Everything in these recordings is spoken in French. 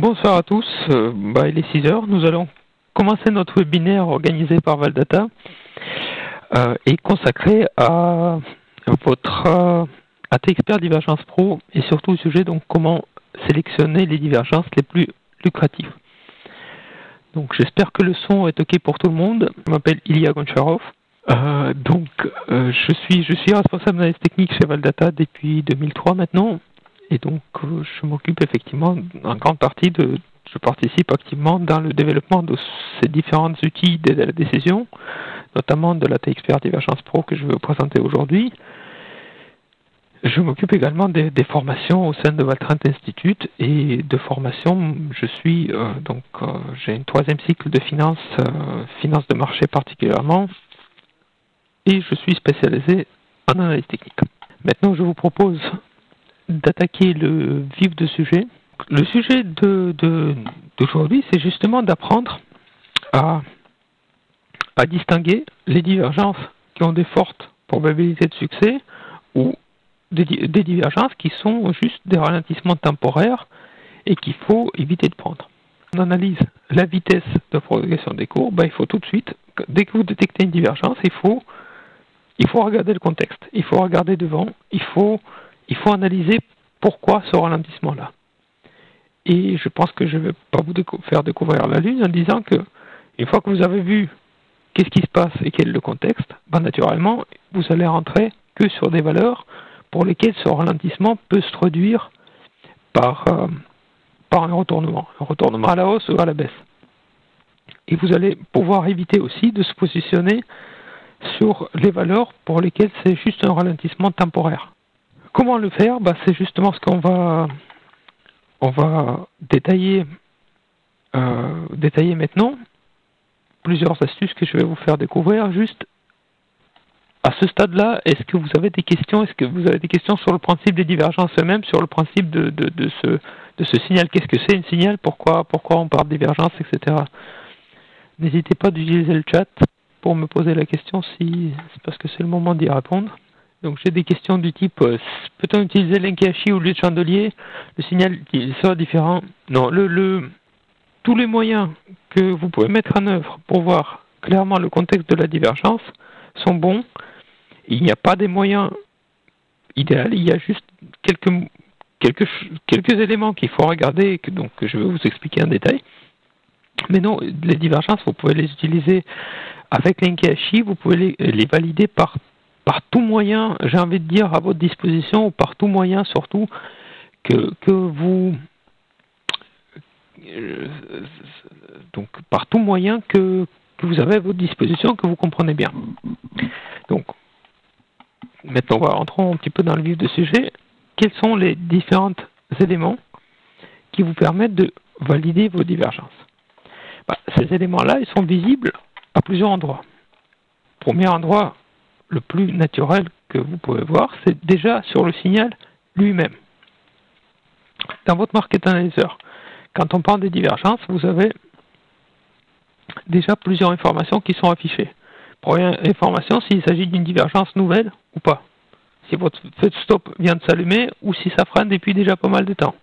Bonsoir à tous, il est 6 h, nous allons commencer notre webinaire organisé par Waldata et consacré à votre ATXPER Divergence Pro et surtout au sujet donc comment sélectionner les divergences les plus lucratives. Donc j'espère que le son est ok pour tout le monde. Je m'appelle Ilya Goncharov. Je suis responsable d'analyse technique chez Waldata depuis 2003 maintenant. Et donc, je m'occupe effectivement en grande partie de... Je participe activement dans le développement de ces différents outils d'aide à la décision, notamment de la T-Expert Divergence Pro que je vais vous présenter aujourd'hui. Je m'occupe également des formations au sein de Valtrent Institute et de formation. Je suis j'ai un troisième cycle de finance de marché particulièrement, et je suis spécialisé en analyse technique. Maintenant, je vous propose d'attaquer le vif du sujet. Le sujet d'aujourd'hui, c'est justement d'apprendre à distinguer les divergences qui ont des fortes probabilités de succès ou des divergences qui sont juste des ralentissements temporaires et qu'il faut éviter de prendre. On analyse la vitesse de progression des cours, il faut tout de suite, dès que vous détectez une divergence, il faut regarder le contexte, il faut regarder devant, il faut analyser pourquoi ce ralentissement-là. Et je pense que je ne vais pas vous faire découvrir la Lune en disant que, une fois que vous avez vu qu'est-ce qui se passe et quel est le contexte, naturellement, vous allez rentrer que sur des valeurs pour lesquelles ce ralentissement peut se traduire par un retournement à la hausse ou à la baisse. Et vous allez pouvoir éviter aussi de se positionner sur les valeurs pour lesquelles c'est juste un ralentissement temporaire. Comment le faire? C'est justement ce qu'on va... On va détailler maintenant plusieurs astuces que je vais vous faire découvrir. Juste à ce stade-là, est-ce que vous avez des questions? Est-ce que vous avez des questions sur le principe des divergences eux-mêmes, sur le principe de ce signal? Qu'est-ce que c'est un signal? Pourquoi on parle de divergence, etc. N'hésitez pas d'utiliser le chat pour me poser la question, si c'est parce que c'est le moment d'y répondre. Donc j'ai des questions du type, peut-on utiliser Linkashi au lieu de chandelier? Le signal sera différent. Non, tous les moyens que vous pouvez mettre en œuvre pour voir clairement le contexte de la divergence sont bons. Il n'y a pas des moyens idéaux, il y a juste quelques éléments qu'il faut regarder et que je vais vous expliquer en détail. Mais non, les divergences, vous pouvez les utiliser avec Linkashi, vous pouvez les valider par tout moyen, j'ai envie de dire, à votre disposition, ou par tout moyen surtout, que vous avez à votre disposition, que vous comprenez bien. Donc, maintenant, rentrons un petit peu dans le vif du sujet. Quels sont les différents éléments qui vous permettent de valider vos divergences? Ces éléments-là, ils sont visibles à plusieurs endroits. Premier endroit, le plus naturel que vous pouvez voir, c'est déjà sur le signal lui-même. Dans votre market analyzer, quand on parle des divergences, vous avez déjà plusieurs informations qui sont affichées. Première information, s'il s'agit d'une divergence nouvelle ou pas. Si votre feu de stop vient de s'allumer ou si ça freine depuis déjà pas mal de temps.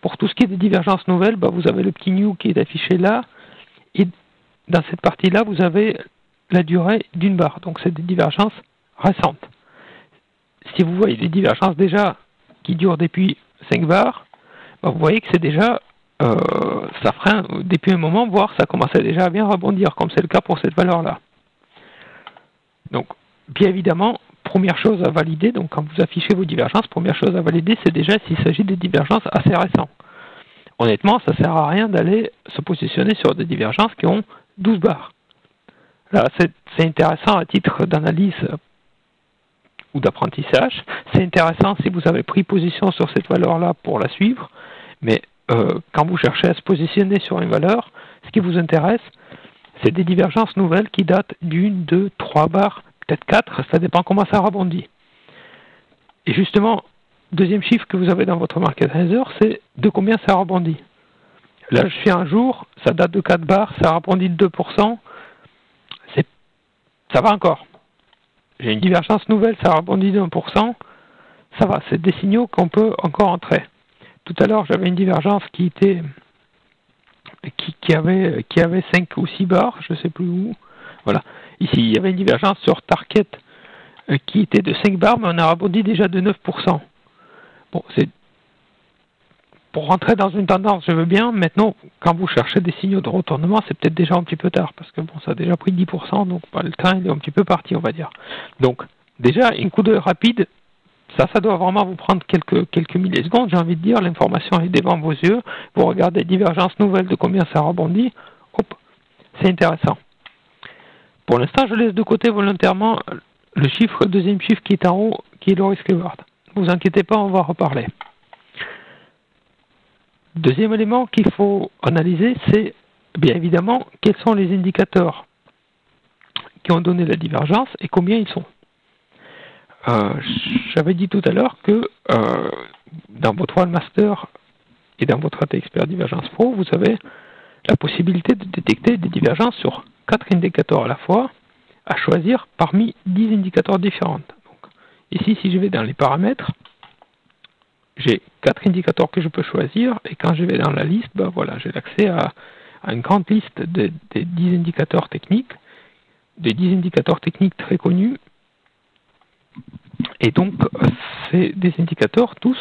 Pour tout ce qui est des divergences nouvelles, vous avez le petit new qui est affiché là. Et dans cette partie-là, vous avez la durée d'une barre, donc c'est des divergences récentes. Si vous voyez des divergences déjà qui durent depuis 5 bars, vous voyez que c'est déjà, ça freine depuis un moment, voire ça commençait déjà à bien rebondir, comme c'est le cas pour cette valeur-là. Donc, bien évidemment, première chose à valider, donc quand vous affichez vos divergences, première chose à valider, c'est déjà s'il s'agit de divergences assez récentes. Honnêtement, ça sert à rien d'aller se positionner sur des divergences qui ont 12 bars. Là, c'est intéressant à titre d'analyse ou d'apprentissage. C'est intéressant si vous avez pris position sur cette valeur-là pour la suivre. Mais quand vous cherchez à se positionner sur une valeur, ce qui vous intéresse, c'est des divergences nouvelles qui datent d'une, 2, 3 barres, peut-être 4. Ça dépend comment ça rebondit. Et justement, deuxième chiffre que vous avez dans votre market analyzer, c'est de combien ça rebondit. Là, je fais un jour, ça date de 4 barres, ça rebondit de 2%. Ça va encore. J'ai une divergence nouvelle, ça rebondit de 1%. Ça va, c'est des signaux qu'on peut encore entrer. tout à l'heure, j'avais une divergence qui était qui avait 5 ou 6 bars, je ne sais plus où. Voilà. Ici, il y avait une divergence sur Target qui était de 5 bars, mais on a rebondi déjà de 9%. Bon, c'est pour rentrer dans une tendance, je veux bien. Maintenant, quand vous cherchez des signaux de retournement, c'est peut-être déjà un petit peu tard, parce que bon, ça a déjà pris 10%, donc bah, le train il est un petit peu parti, on va dire. Donc, déjà, un coup d'œil rapide, ça doit vraiment vous prendre quelques millisecondes, j'ai envie de dire, l'information est devant vos yeux, vous regardez divergence nouvelle de combien ça rebondit, hop, c'est intéressant. Pour l'instant, je laisse de côté volontairement le chiffre, le deuxième chiffre qui est en haut, qui est le risk reward. Ne vous inquiétez pas, on va en reparler. Deuxième élément qu'il faut analyser, c'est bien évidemment quels sont les indicateurs qui ont donné la divergence et combien ils sont. J'avais dit tout à l'heure que dans votre WalMaster et dans votre ATXPER Divergence Pro, vous avez la possibilité de détecter des divergences sur 4 indicateurs à la fois, à choisir parmi 10 indicateurs différents. Donc, ici, si je vais dans les paramètres, j'ai 4 indicateurs que je peux choisir, et quand je vais dans la liste, ben voilà, j'ai l'accès à une grande liste des 10 indicateurs techniques, des 10 indicateurs techniques très connus. Et donc, c'est des indicateurs, tous,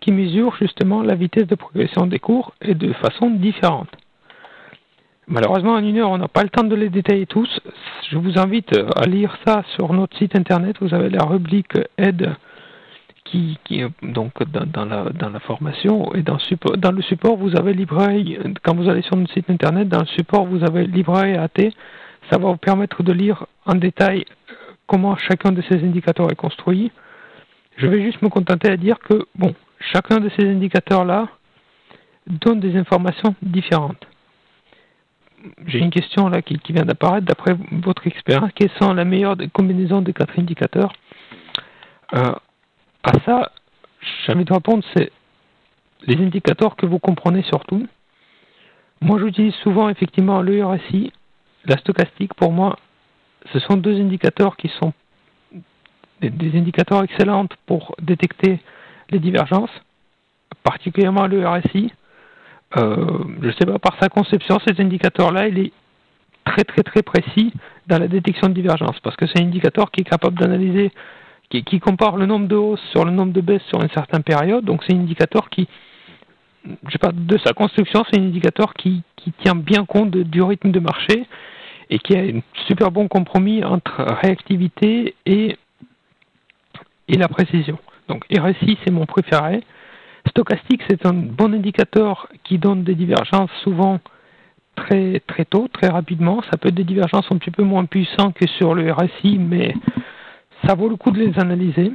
qui mesurent justement la vitesse de progression des cours et de façon différente. Malheureusement, en une heure, on n'a pas le temps de les détailler tous. Je vous invite à lire ça sur notre site internet. Vous avez la rubrique aide qui donc dans la formation et dans le support, vous avez librairie. Quand vous allez sur notre site internet, dans le support, vous avez librairie AT. Ça va vous permettre de lire en détail comment chacun de ces indicateurs est construit. Je vais juste me contenter à dire que bon, chacun de ces indicateurs-là donne des informations différentes. J'ai une question là qui vient d'apparaître. D'après votre expérience, quelles sont la meilleure combinaison des 4 indicateurs? À ça, j'ai envie de répondre, c'est les indicateurs que vous comprenez surtout. Moi, j'utilise souvent effectivement le RSI, la stochastique. Pour moi, ce sont deux indicateurs qui sont des indicateurs excellents pour détecter les divergences, particulièrement le RSI. Je ne sais pas, par sa conception, cet indicateur-là, il est très précis dans la détection de divergences, parce que c'est un indicateur qui est capable d'analyser, qui compare le nombre de hausses sur le nombre de baisses sur une certaine période. Donc c'est un indicateur qui, je sais pas, de sa construction, c'est un indicateur qui tient bien compte du rythme de marché, et qui a un super bon compromis entre réactivité et la précision. Donc RSI, c'est mon préféré. Stochastique, c'est un bon indicateur qui donne des divergences souvent très tôt, très rapidement. Ça peut être des divergences un petit peu moins puissantes que sur le RSI, mais ça vaut le coup de les analyser.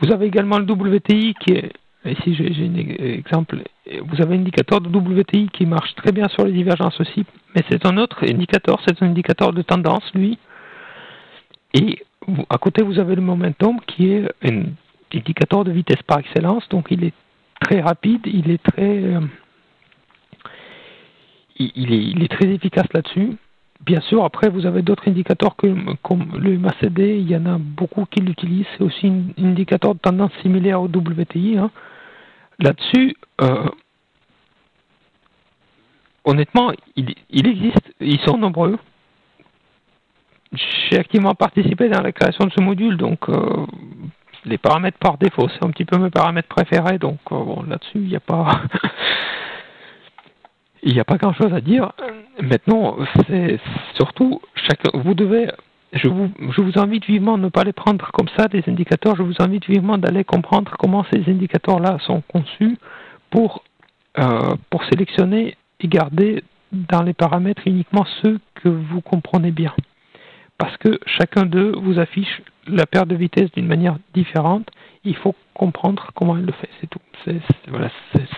Vous avez également le WTI qui est... Ici, j'ai un exemple. Vous avez un indicateur de WTI qui marche très bien sur les divergences aussi, mais c'est un autre indicateur, c'est un indicateur de tendance, lui. Et à côté, vous avez le momentum qui est un indicateur de vitesse par excellence, donc il est très rapide, il est très efficace là-dessus. Bien sûr, après, vous avez d'autres indicateurs comme le MACD, il y en a beaucoup qui l'utilisent, c'est aussi un indicateur de tendance similaire au WTI, hein. Là-dessus, honnêtement, il existe, ils sont nombreux. J'ai activement participé dans la création de ce module, donc les paramètres par défaut, c'est un petit peu mes paramètres préférés, donc bon, là-dessus, il n'y a pas... Il n'y a pas grand-chose à dire. Maintenant, c'est surtout, je vous invite vivement à ne pas les prendre comme ça, des indicateurs. Je vous invite vivement d'aller comprendre comment ces indicateurs-là sont conçus pour sélectionner et garder dans les paramètres uniquement ceux que vous comprenez bien. Parce que chacun d'eux vous affiche la perte de vitesse d'une manière différente. Il faut comprendre comment il le fait, c'est tout. Voilà,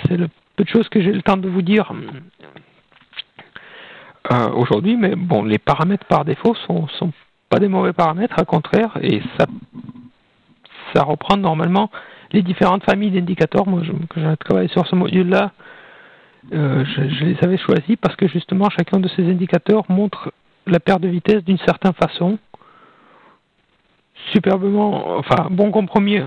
c'est le peu de choses que j'ai le temps de vous dire aujourd'hui, mais bon, les paramètres par défaut sont pas des mauvais paramètres, à contraire, et ça reprend normalement les différentes familles d'indicateurs. Moi, quand je travaille sur ce module-là, je les avais choisis parce que justement, chacun de ces indicateurs montre la perte de vitesse d'une certaine façon. superbement, enfin bon compromis,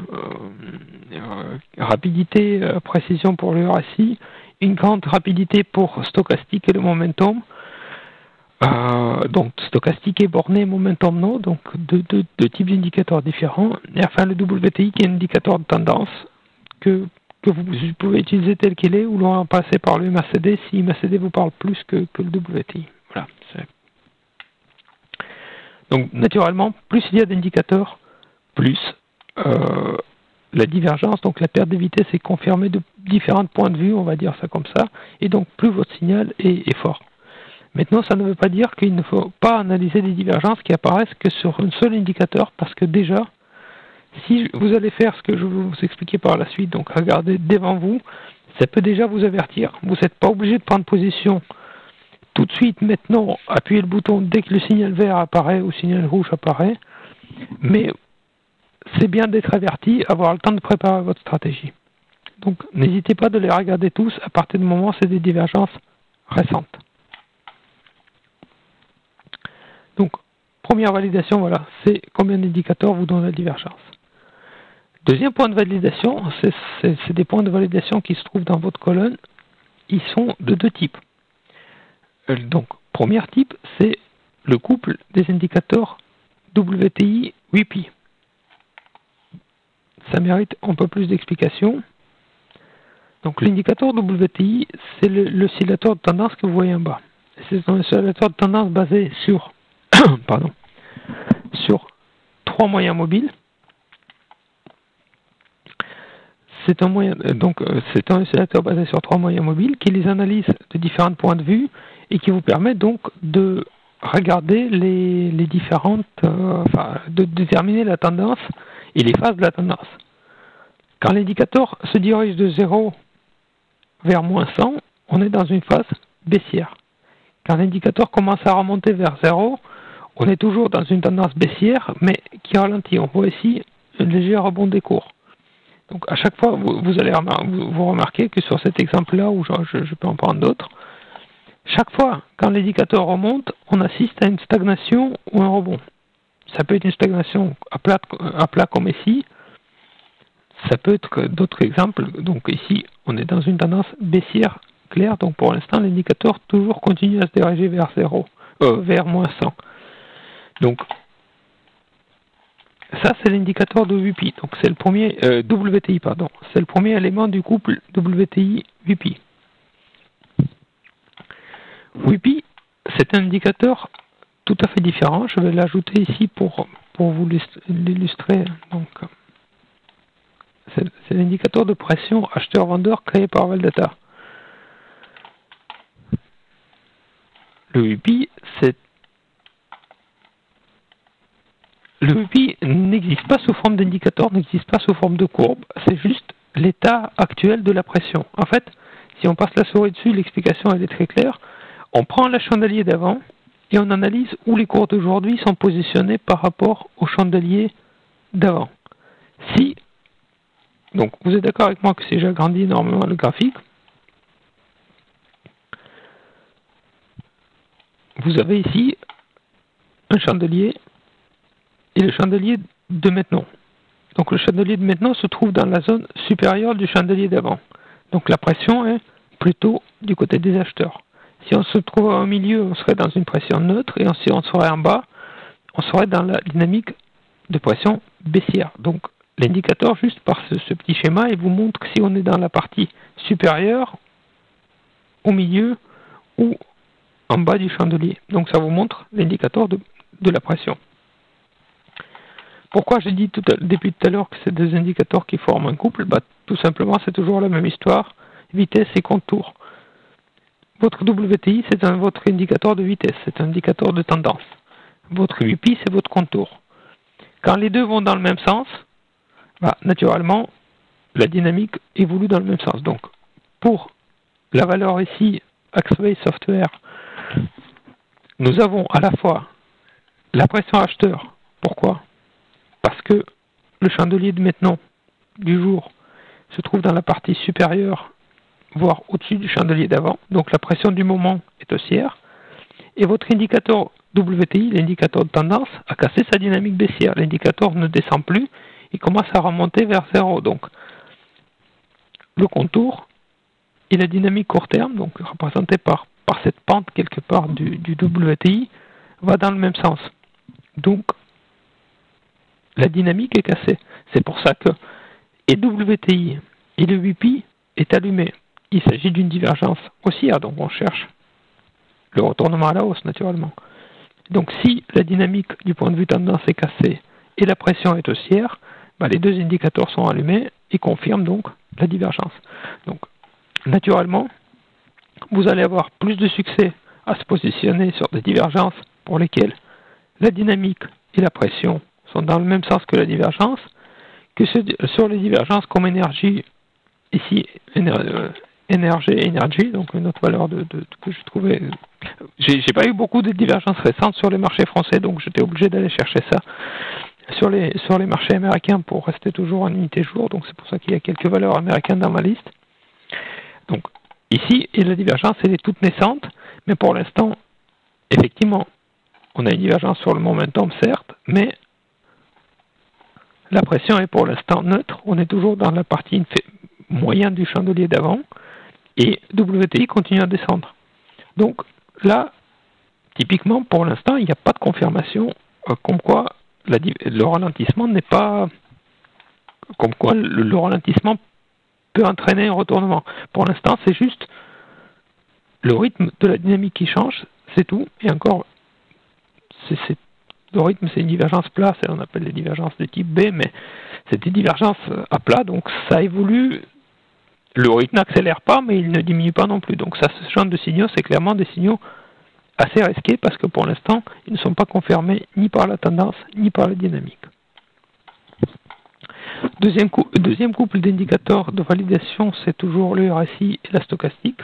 rapidité, précision pour le RSI, une grande rapidité pour stochastique et le momentum. Donc stochastique et borné, momentum non, donc deux types d'indicateurs différents. Et enfin le WTI qui est un indicateur de tendance que vous pouvez utiliser tel qu'il est ou l'en passer par le MACD si MACD vous parle plus que le WTI. Voilà. Donc naturellement, plus il y a d'indicateurs, plus la divergence, donc la perte de vitesse est confirmée de différents points de vue, on va dire ça comme ça, et donc plus votre signal est fort. Maintenant, ça ne veut pas dire qu'il ne faut pas analyser des divergences qui apparaissent que sur un seul indicateur, parce que déjà, si vous allez faire ce que je vais vous expliquer par la suite, donc regardez devant vous, ça peut déjà vous avertir. Vous n'êtes pas obligé de prendre position tout de suite, maintenant, appuyez le bouton dès que le signal vert apparaît ou le signal rouge apparaît, mais c'est bien d'être averti, avoir le temps de préparer votre stratégie. Donc n'hésitez pas de les regarder tous, à partir du moment où c'est des divergences récentes. Donc, première validation, voilà, c'est combien d'indicateurs vous donnent la divergence. Deuxième point de validation, c'est des points de validation qui se trouvent dans votre colonne. Ils sont de deux types. Donc, premier type, c'est le couple des indicateurs WTI, WIPI. Ça mérite un peu plus d'explications. Donc, l'indicateur WTI, c'est l'oscillateur de tendance que vous voyez en bas. C'est un oscillateur de tendance basé sur sur trois moyens mobiles. C'est un moyen, donc c'est un oscillateur basé sur trois moyens mobiles qui les analyse de différents points de vue et qui vous permet donc de regarder les différentes, enfin de déterminer la tendance et les phases de la tendance. Quand l'indicateur se dirige de 0 vers moins 100, on est dans une phase baissière. Quand l'indicateur commence à remonter vers 0, on est toujours dans une tendance baissière, mais qui ralentit. On voit ici un léger rebond des cours. Donc à chaque fois, vous remarquez que sur cet exemple-là, ou je peux en prendre d'autres, chaque fois, quand l'indicateur remonte, on assiste à une stagnation ou un rebond. Ça peut être une stagnation à plat comme ici. Ça peut être d'autres exemples. Donc ici, on est dans une tendance baissière claire. Donc pour l'instant, l'indicateur toujours continue à se diriger vers moins 100. Donc, ça c'est l'indicateur de WIPI, donc c'est le premier, WTI, pardon, c'est le premier élément du couple WTI-WIPI. WIPI, c'est un indicateur tout à fait différent, je vais l'ajouter ici pour vous l'illustrer. Donc, c'est l'indicateur de pression acheteur-vendeur créé par Waldata. Le WIPI, c'est le WIPI n'existe pas sous forme d'indicateur, n'existe pas sous forme de courbe, c'est juste l'état actuel de la pression. En fait, si on passe la souris dessus, l'explication elle est très claire. On prend le chandelier d'avant et on analyse où les cours d'aujourd'hui sont positionnés par rapport au chandelier d'avant. Si, donc vous êtes d'accord avec moi que si j'agrandis énormément le graphique, vous avez ici un chandelier et le chandelier de maintenant. Donc le chandelier de maintenant se trouve dans la zone supérieure du chandelier d'avant. Donc la pression est plutôt du côté des acheteurs. Si on se trouve au milieu, on serait dans une pression neutre, et si on serait en bas, on serait dans la dynamique de pression baissière. Donc l'indicateur, juste par ce petit schéma, il vous montre que si on est dans la partie supérieure, au milieu ou en bas du chandelier. Donc ça vous montre l'indicateur de la pression. Pourquoi j'ai dit depuis tout à l'heure que c'est deux indicateurs qui forment un couple? Bah, tout simplement, c'est toujours la même histoire, vitesse et contour. Votre WTI, c'est votre indicateur de vitesse, c'est un indicateur de tendance. Votre WIPI, c'est votre contour. Quand les deux vont dans le même sens, bah, naturellement, la dynamique évolue dans le même sens. Donc, pour la valeur ici, Axway Software, nous avons à la fois la pression acheteur. Pourquoi? Parce que le chandelier de maintenant, du jour, se trouve dans la partie supérieure, voire au-dessus du chandelier d'avant. Donc la pression du moment est haussière. Et votre indicateur WTI, l'indicateur de tendance, a cassé sa dynamique baissière. L'indicateur ne descend plus, il commence à remonter vers 0. Donc, le contour et la dynamique court terme, donc représentée par cette pente quelque part du WTI, va dans le même sens. Donc, la dynamique est cassée. C'est pour ça que et WTI et le WIPI est allumé. Il s'agit d'une divergence haussière, donc on cherche le retournement à la hausse naturellement. Donc si la dynamique du point de vue tendance est cassée et la pression est haussière, bah, les deux indicateurs sont allumés et confirment donc la divergence. Donc naturellement, vous allez avoir plus de succès à se positionner sur des divergences pour lesquelles la dynamique et la pression sont dans le même sens que la divergence, que sur les divergences comme énergie, ici NRG et énergie, donc une autre valeur que je trouvais. J'ai pas eu beaucoup de divergences récentes sur les marchés français, donc j'étais obligé d'aller chercher ça sur les marchés américains pour rester toujours en unité jour, donc c'est pour ça qu'il y a quelques valeurs américaines dans ma liste. Donc ici, et la divergence, elle est toute naissante, mais pour l'instant, effectivement, on a une divergence sur le momentum, certes, mais la pression est pour l'instant neutre, on est toujours dans la partie moyenne du chandelier d'avant, et WTI continue à descendre. Donc là, typiquement, pour l'instant, il n'y a pas de confirmation comme quoi le ralentissement n'est pas... comme quoi le ralentissement peut entraîner un retournement. Pour l'instant, c'est juste le rythme de la dynamique qui change, c'est tout, et encore, le rythme, c'est une divergence plate, on appelle les divergences de type B, mais c'est des divergences à plat, donc ça évolue, le rythme n'accélère pas, mais il ne diminue pas non plus. Donc ça, ce genre de signaux, c'est clairement des signaux assez risqués, parce que pour l'instant, ils ne sont pas confirmés ni par la tendance, ni par la dynamique. Deuxième couple d'indicateurs de validation, c'est toujours le RSI et la stochastique,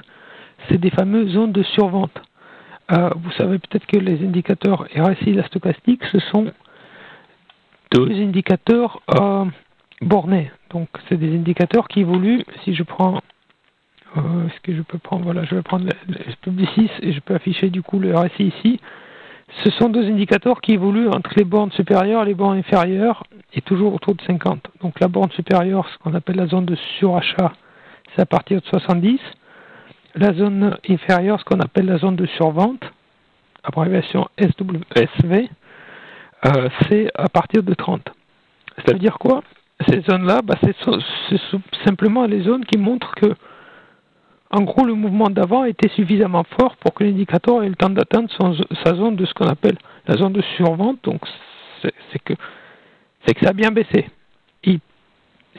c'est des fameuses zones de survente. Vous savez peut-être que les indicateurs RSI et la stochastique, ce sont deux indicateurs bornés. Donc, c'est des indicateurs qui évoluent. Si je prends, ce que je peux prendre, voilà, je vais prendre le Publicis et je peux afficher du coup le RSI ici. Ce sont deux indicateurs qui évoluent entre les bornes supérieures et les bornes inférieures et toujours autour de 50. Donc, la borne supérieure, ce qu'on appelle la zone de surachat, c'est à partir de 70. La zone inférieure, ce qu'on appelle la zone de survente, abréviation SW, c'est à partir de 30. Ça veut dire quoi? Ces zones-là, bah, c'est simplement les zones qui montrent que, en gros, le mouvement d'avant était suffisamment fort pour que l'indicateur ait le temps d'atteindre sa zone de ce qu'on appelle la zone de survente. Donc, c'est que ça a bien baissé.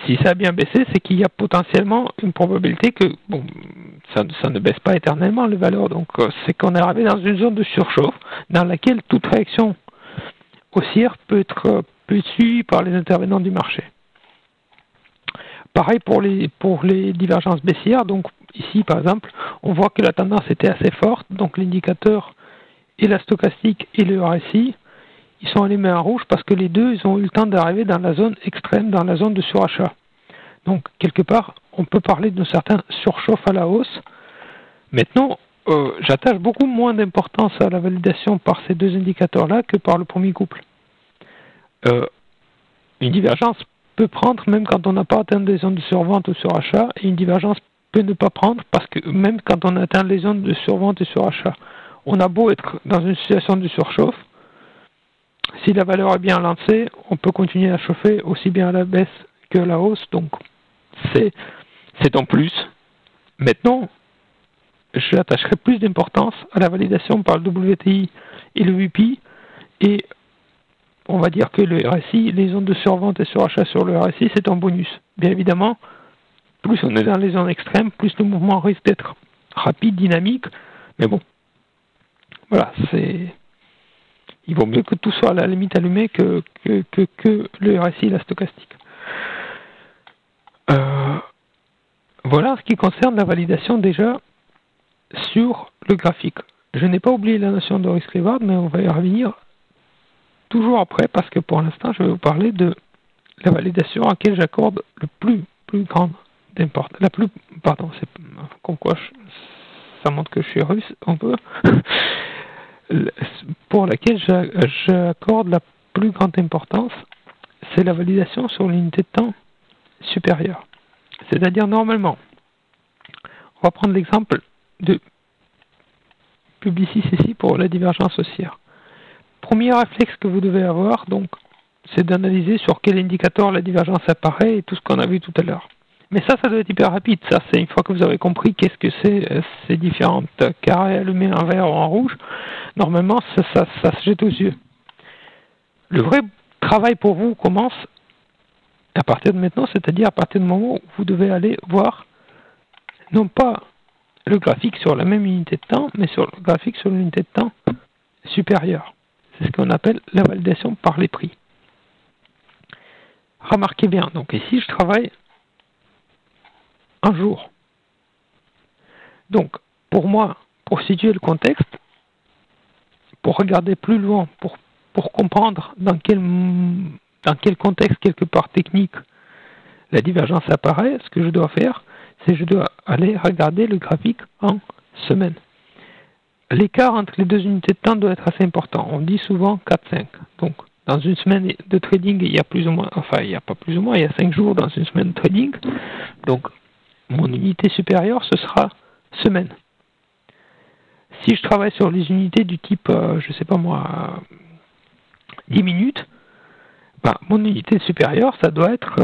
Si ça a bien baissé, c'est qu'il y a potentiellement une probabilité que, bon, ça ne baisse pas éternellement les valeurs, donc c'est qu'on est arrivé dans une zone de surchauffe dans laquelle toute réaction haussière peut être suivie par les intervenants du marché. Pareil pour les divergences baissières, donc ici par exemple, on voit que la tendance était assez forte, donc l'indicateur et la stochastique et le RSI, ils sont allumés en rouge parce que les deux, ils ont eu le temps d'arriver dans la zone extrême, dans la zone de surachat. Donc, quelque part, on peut parler d'un certain surchauffe à la hausse. Maintenant, j'attache beaucoup moins d'importance à la validation par ces deux indicateurs-là que par le premier couple. Une divergence peut prendre même quand on n'a pas atteint des zones de survente ou surachat, et une divergence peut ne pas prendre parce que même quand on atteint les zones de survente et surachat, on a beau être dans une situation de surchauffe, si la valeur est bien lancée, on peut continuer à chauffer aussi bien à la baisse que à la hausse, donc c'est en plus. Maintenant, je attacherai plus d'importance à la validation par le WTI et le WIPI, et on va dire que le RSI, les zones de survente et surachat sur le RSI, c'est un bonus. Bien évidemment, plus on est dans les zones extrêmes, plus le mouvement risque d'être rapide, dynamique, mais bon, voilà, c'est... Il vaut mieux que tout soit à la limite allumé que le RSI et la stochastique. Voilà ce qui concerne la validation déjà sur le graphique. Je n'ai pas oublié la notion de risk reward, mais on va y revenir toujours après parce que pour l'instant, je vais vous parler de la validation à laquelle j'accorde la plus grande importance. Comme quoi, ça montre que je suis russe un peu. pour laquelle j'accorde la plus grande importance, c'est la validation sur l'unité de temps supérieure. C'est-à-dire, normalement, on va prendre l'exemple de Publicis ici pour la divergence haussière. Premier réflexe que vous devez avoir, donc, c'est d'analyser sur quel indicateur la divergence apparaît et tout ce qu'on a vu tout à l'heure. Mais ça, ça doit être hyper rapide. Ça, c'est une fois que vous avez compris qu'est-ce que c'est ces différentes carrés allumés en vert ou en rouge, normalement, ça se jette aux yeux. Le vrai travail pour vous commence à partir de maintenant, c'est-à-dire à partir du moment où vous devez aller voir non pas le graphique sur la même unité de temps, mais sur le graphique sur l'unité de temps supérieure. C'est ce qu'on appelle la validation par les prix. Remarquez bien, donc ici je travaille un jour. Donc pour moi, pour situer le contexte, pour regarder plus loin, pour comprendre dans quel contexte quelque part technique la divergence apparaît, ce que je dois faire, c'est que je dois aller regarder le graphique en semaine. L'écart entre les deux unités de temps doit être assez important. On dit souvent 4-5. Donc dans une semaine de trading, il y a plus ou moins, enfin il n'y a pas plus ou moins, il y a 5 jours dans une semaine de trading. Donc mon unité supérieure, ce sera semaine. Si je travaille sur les unités du type, je sais pas moi, 10 minutes, ben, mon unité supérieure, ça doit être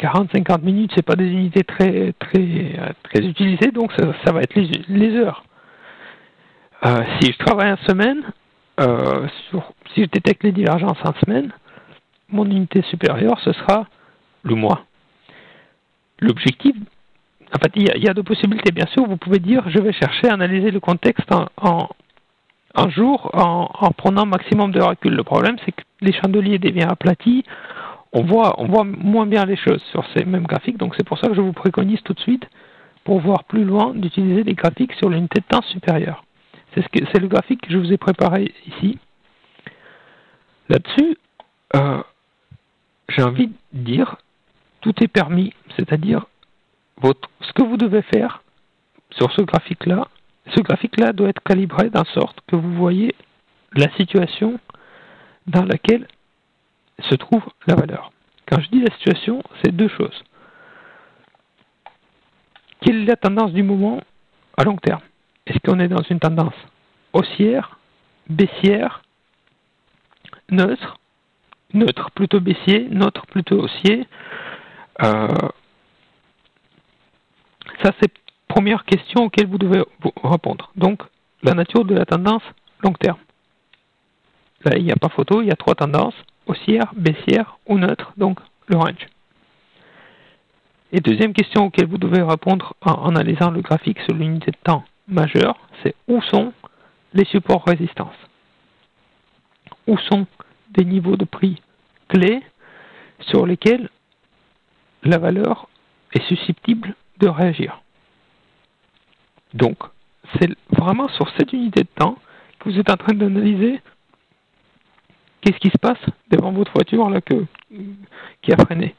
40-50 minutes, c'est pas des unités très utilisées, donc ça va être les heures. Si je travaille en semaine, si je détecte les divergences en semaine, mon unité supérieure, ce sera le mois. L'objectif, en fait, il y a deux possibilités, bien sûr. Vous pouvez dire, je vais chercher à analyser le contexte en jour en prenant un maximum de recul. Le problème, c'est que les chandeliers deviennent aplatis. On voit moins bien les choses sur ces mêmes graphiques. Donc, c'est pour ça que je vous préconise tout de suite, pour voir plus loin, d'utiliser des graphiques sur l'unité de temps supérieure. C'est le graphique que je vous ai préparé ici. Là-dessus, j'ai envie de dire, tout est permis. C'est-à-dire, ce que vous devez faire sur ce graphique-là doit être calibré d'une sorte que vous voyez la situation dans laquelle se trouve la valeur. Quand je dis la situation, c'est deux choses. Quelle est la tendance du moment à long terme? Est-ce qu'on est dans une tendance haussière, baissière, neutre plutôt baissier, neutre plutôt haussier? Ça, c'est la première question auxquelles vous devez répondre. Donc, la nature de la tendance long terme. Là, il n'y a pas photo, il y a trois tendances, haussière, baissière ou neutre, donc le range. Et deuxième question auxquelles vous devez répondre en analysant le graphique sur l'unité de temps majeure, c'est où sont les supports résistance? Où sont des niveaux de prix clés sur lesquels la valeur est susceptible de réagir. Donc, c'est vraiment sur cette unité de temps que vous êtes en train d'analyser qu'est-ce qui se passe devant votre voiture là, qui a freiné.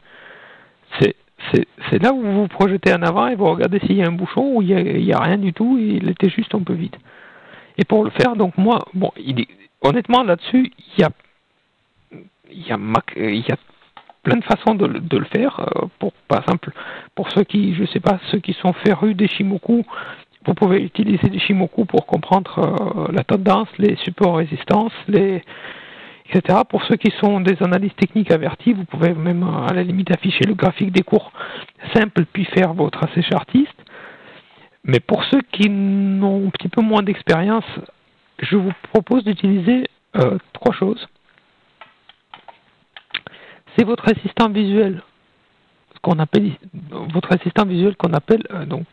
C'est là où vous vous projetez en avant et vous regardez s'il y a un bouchon ou il n'y a rien du tout, il était juste un peu vide. Et pour le faire, donc moi, bon, honnêtement là-dessus, il y a plein de façons de le faire. Par exemple, pour ceux qui, je sais pas, ceux qui sont férus des Ichimoku, vous pouvez utiliser des Ichimoku pour comprendre la tendance, les supports résistance, etc. Pour ceux qui sont des analystes techniques avertis, vous pouvez même à la limite afficher le graphique des cours simples puis faire vos tracés chartistes. Mais pour ceux qui ont un petit peu moins d'expérience, je vous propose d'utiliser trois choses. C'est votre assistant visuel, donc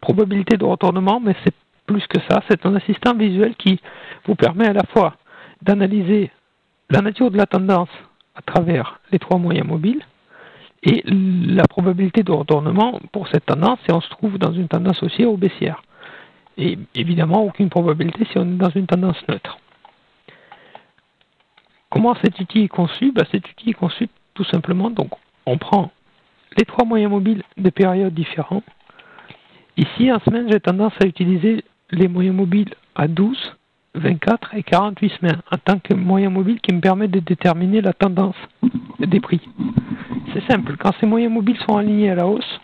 probabilité de retournement, mais c'est plus que ça. C'est un assistant visuel qui vous permet à la fois d'analyser la nature de la tendance à travers les trois moyens mobiles et la probabilité de retournement pour cette tendance si on se trouve dans une tendance haussière ou baissière. Et évidemment, aucune probabilité si on est dans une tendance neutre. Comment cet outil est conçu? Cet outil est conçu tout simplement, donc on prend les trois moyens mobiles de périodes différents. Ici, en semaine, j'ai tendance à utiliser les moyens mobiles à 12 24 et 48 semaines en tant que moyen mobile qui me permet de déterminer la tendance des prix. C'est simple, quand ces moyens mobiles sont alignés à la hausse,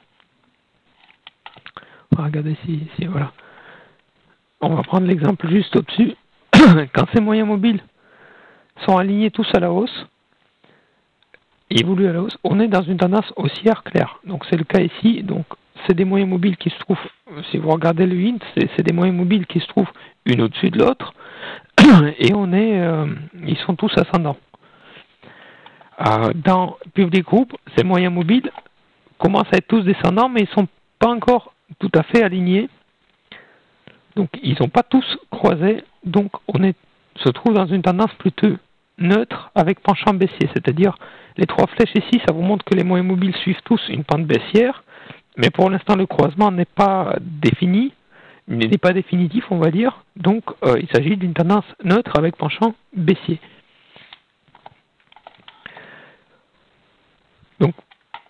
regardez si voilà, on va prendre l'exemple juste au-dessus. Quand ces moyens mobiles sont alignés tous à la hausse, évoluent à la hausse, on est dans une tendance haussière claire. Donc c'est le cas ici. Donc c'est des moyens mobiles qui se trouvent, si vous regardez le hint, c'est des moyens mobiles qui se trouvent une au-dessus de l'autre, et on est, ils sont tous ascendants. Dans Public Group, ces moyens mobiles commencent à être tous descendants, mais ils ne sont pas encore tout à fait alignés. Donc ils n'ont pas tous croisé, donc on se trouve dans une tendance plutôt neutre avec penchant baissier, c'est-à-dire les trois flèches ici, ça vous montre que les moyens mobiles suivent tous une pente baissière, mais pour l'instant le croisement n'est pas défini, il n'est pas définitif on va dire, donc il s'agit d'une tendance neutre avec penchant baissier. Donc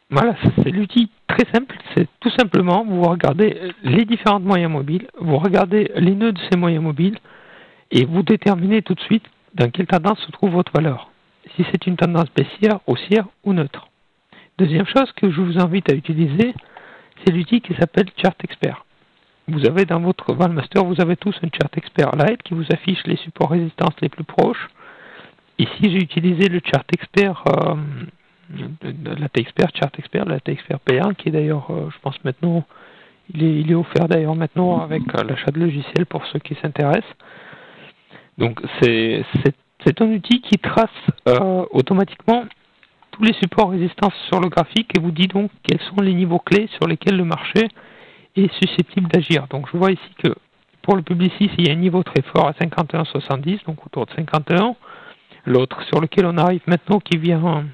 voilà, c'est l'outil très simple, c'est tout simplement vous regardez les différents moyens mobiles, vous regardez les nœuds de ces moyens mobiles et vous déterminez tout de suite dans quelle tendance se trouve votre valeur, si c'est une tendance baissière, haussière ou neutre. Deuxième chose que je vous invite à utiliser, c'est l'outil qui s'appelle Chart Expert. Vous avez dans votre WalMaster, vous avez tous un Chart Expert Lite qui vous affiche les supports résistance les plus proches. Ici, j'ai utilisé le Chart Expert, la T-Expert, Chart Expert, la T-Expert P1, qui est d'ailleurs, je pense maintenant, il est offert d'ailleurs maintenant avec l'achat de logiciels pour ceux qui s'intéressent. Donc c'est un outil qui trace automatiquement tous les supports résistance sur le graphique et vous dit donc quels sont les niveaux clés sur lesquels le marché est susceptible d'agir. Donc je vois ici que pour le Publicis, il y a un niveau très fort à 51,70, donc autour de 51. L'autre sur lequel on arrive maintenant qui est un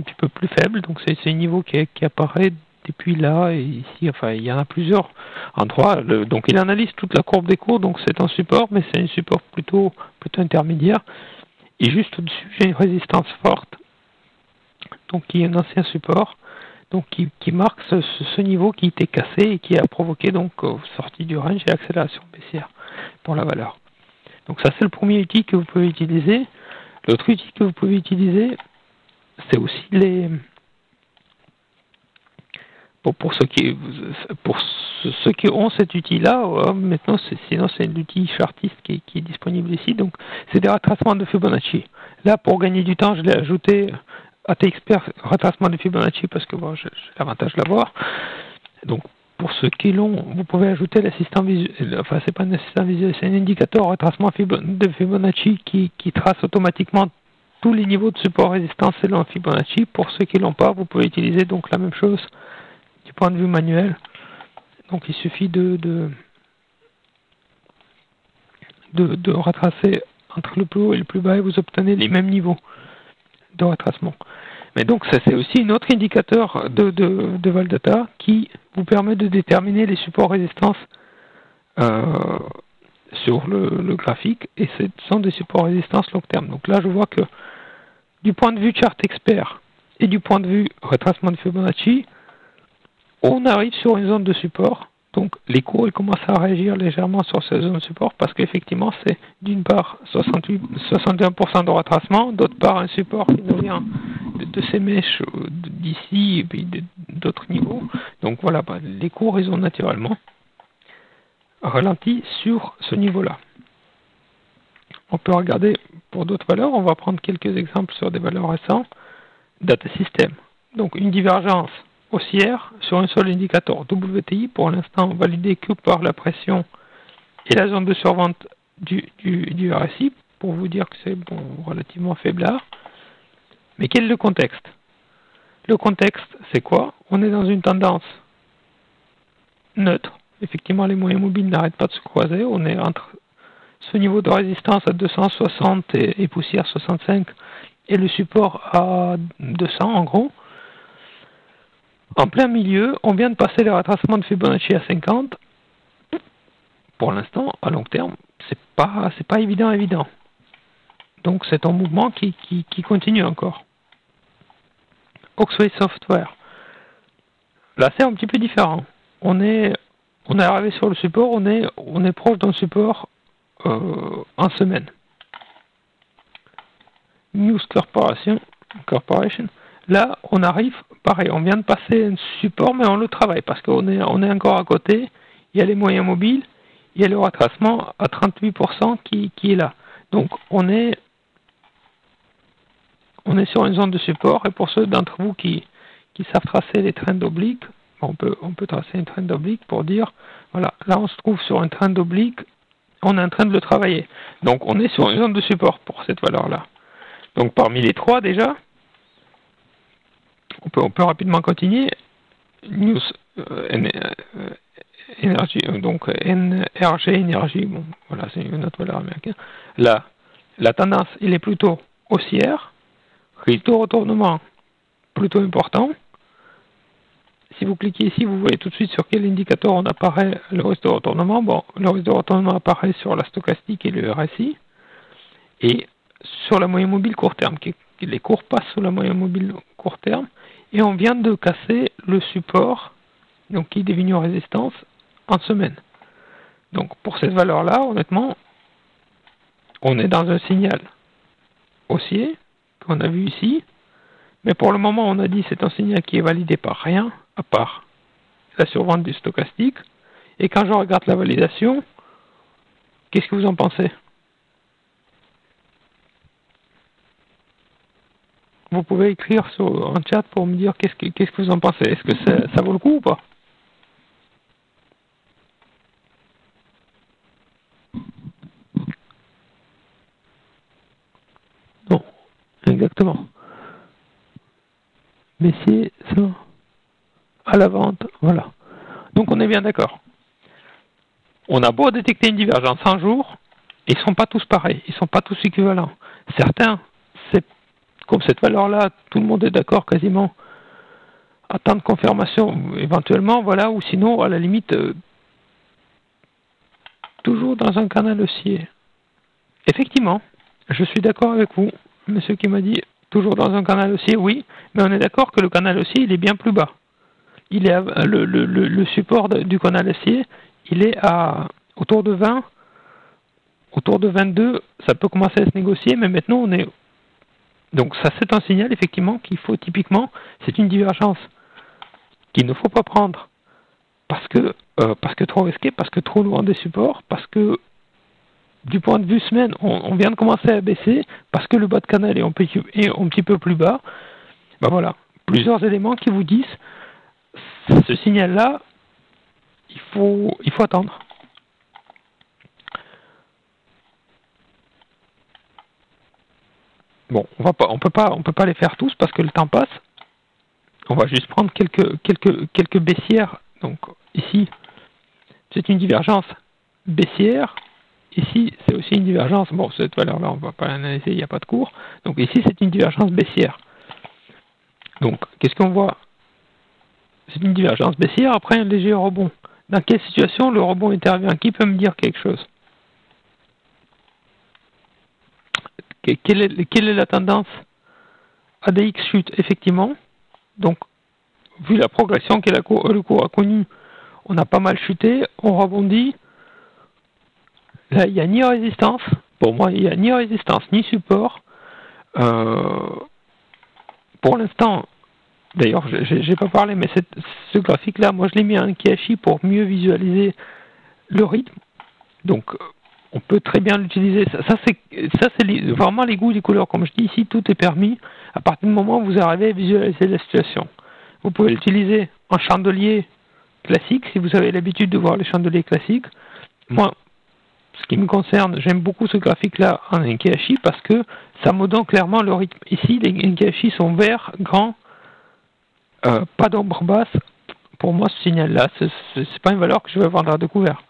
petit peu plus faible, donc c'est un niveau qui apparaît depuis là et ici, enfin il y en a plusieurs endroits, donc il analyse toute la courbe des cours, donc c'est un support, mais c'est un support plutôt intermédiaire, et juste au-dessus j'ai une résistance forte, donc qui est un ancien support, donc qui marque ce niveau qui était cassé et qui a provoqué donc sortie du range et accélération baissière pour la valeur. Donc ça c'est le premier outil que vous pouvez utiliser. L'autre outil que vous pouvez utiliser, c'est aussi les... Pour ceux qui ont cet outil-là, maintenant, sinon c'est l'outil chartiste qui est disponible ici. Donc, c'est des retracements de Fibonacci. Là, pour gagner du temps, je l'ai ajouté à T-Expert retracement de Fibonacci parce que bon, j'ai l'avantage de l'avoir. Donc, pour ceux qui l'ont, vous pouvez ajouter l'assistant visuel. Enfin, c'est pas un assistant visuel, c'est un indicateur retracement de Fibonacci qui trace automatiquement tous les niveaux de support résistance selon Fibonacci. Pour ceux qui l'ont pas, vous pouvez utiliser donc la même chose du point de vue manuel. Donc il suffit de retracer entre le plus haut et le plus bas et vous obtenez les mêmes niveaux de retracement. Mais donc ça c'est aussi un autre indicateur de Waldata qui vous permet de déterminer les supports résistance sur le graphique, et ce sont des supports résistance long terme. Donc là je vois que du point de vue Chart Expert et du point de vue retracement de Fibonacci, on arrive sur une zone de support, donc les cours ils commencent à réagir légèrement sur cette zone de support parce qu'effectivement c'est d'une part 61% de retracement, d'autre part un support qui nous vient de ces mèches d'ici et puis d'autres niveaux. Donc voilà, bah, les cours ils ont naturellement ralenti sur ce niveau-là. On peut regarder pour d'autres valeurs, on va prendre quelques exemples sur des valeurs récentes. DataSystem, donc une divergence haussière sur un seul indicateur WTI, pour l'instant validé que par la pression et la zone de survente du RSI, pour vous dire que c'est bon, relativement faiblard. Mais quel est le contexte? Le contexte, c'est quoi? On est dans une tendance neutre. Effectivement, les moyens mobiles n'arrêtent pas de se croiser. On est entre ce niveau de résistance à 260 et poussière 65 et le support à 200 en gros. En plein milieu, on vient de passer le retracement de Fibonacci à 50. Pour l'instant, à long terme, c'est pas évident. Donc c'est un mouvement qui continue encore. Axway Software. Là c'est un petit peu différent. On est arrivé sur le support, on est proche d'un support en semaine. News Corporation. Là, on arrive, pareil, on vient de passer un support, mais on le travaille parce qu'on est encore à côté. Il y a les moyens mobiles, il y a le retracement à 38% qui est là. Donc, on est sur une zone de support. Et pour ceux d'entre vous qui savent tracer les trends obliques, on peut tracer une trend oblique pour dire, voilà, là on se trouve sur une trend oblique, on est en train de le travailler. Donc, on est sur une zone de support pour cette valeur-là. Donc, parmi les trois déjà, on peut rapidement continuer. News Energy, donc NRG, énergie, bon, voilà, c'est une autre valeur américaine. Là, la tendance, elle est plutôt haussière. Risque de retournement plutôt important. Si vous cliquez ici, vous voyez tout de suite sur quel indicateur on apparaît le risque de retournement. Bon, le risque de retournement apparaît sur la stochastique et le RSI. Et sur la moyenne mobile court terme, les cours passent sous la moyenne mobile court terme. Et on vient de casser le support, donc qui est devenu résistance, en semaine. Donc pour cette valeur-là, honnêtement, on est dans un signal haussier, qu'on a vu ici. Mais pour le moment, on a dit c'est un signal qui est validé par rien, à part la survente du stochastique. Et quand je regarde la validation, qu'est-ce que vous en pensez? Vous pouvez écrire en chat pour me dire qu'est-ce que vous en pensez. Est-ce que ça vaut le coup ou pas? Non, exactement. Messieurs, à la vente, voilà. Donc on est bien d'accord. On a beau détecter une divergence en jour, ils ne sont pas tous pareils, ils ne sont pas tous équivalents. Certains, c'est comme cette valeur-là, tout le monde est d'accord quasiment, attendre confirmation éventuellement, voilà, ou sinon, à la limite, toujours dans un canal haussier. Effectivement, je suis d'accord avec vous, monsieur qui m'a dit, toujours dans un canal haussier, oui, mais on est d'accord que le canal haussier, il est bien plus bas. Il est à, le support du canal haussier, il est à autour de 20, autour de 22, ça peut commencer à se négocier, mais maintenant, on est... Donc ça, c'est un signal, effectivement, qu'il faut typiquement, c'est une divergence qu'il ne faut pas prendre parce que trop risqué, parce que trop loin des supports, parce que du point de vue semaine, on vient de commencer à baisser, parce que le bas de canal est un petit peu plus bas. Ben voilà, plusieurs éléments qui vous disent, ce signal-là, il faut attendre. Bon, on peut pas les faire tous parce que le temps passe. On va juste prendre quelques baissières. Donc ici, c'est une divergence baissière. Ici, c'est aussi une divergence. Bon, cette valeur-là, on ne va pas l'analyser, il n'y a pas de cours. Donc ici, c'est une divergence baissière. Donc, qu'est-ce qu'on voit? C'est une divergence baissière, après un léger rebond. Dans quelle situation le rebond intervient? Qui peut me dire quelque chose? Quelle est la tendance? ADX chute, effectivement. Donc, vu la progression que le cours a connue, on a pas mal chuté, on rebondit. Là, il n'y a ni résistance. Pour moi, il n'y a ni résistance, ni support. Pour l'instant, d'ailleurs, je n'ai pas parlé, mais ce graphique-là, moi, je l'ai mis en Kihashi pour mieux visualiser le rythme. Donc, on peut très bien l'utiliser. Ça, c'est vraiment les goûts, les couleurs. Comme je dis ici, tout est permis à partir du moment où vous arrivez à visualiser la situation. Vous pouvez l'utiliser en chandelier classique, si vous avez l'habitude de voir les chandeliers classiques. Moi, ce qui me concerne, j'aime beaucoup ce graphique-là en Linkashi parce que ça me donne clairement le rythme. Ici, les Linkashi sont verts, grands, pas d'ombre basse. Pour moi, ce signal-là, c'est pas une valeur que je vais vendre à découvert.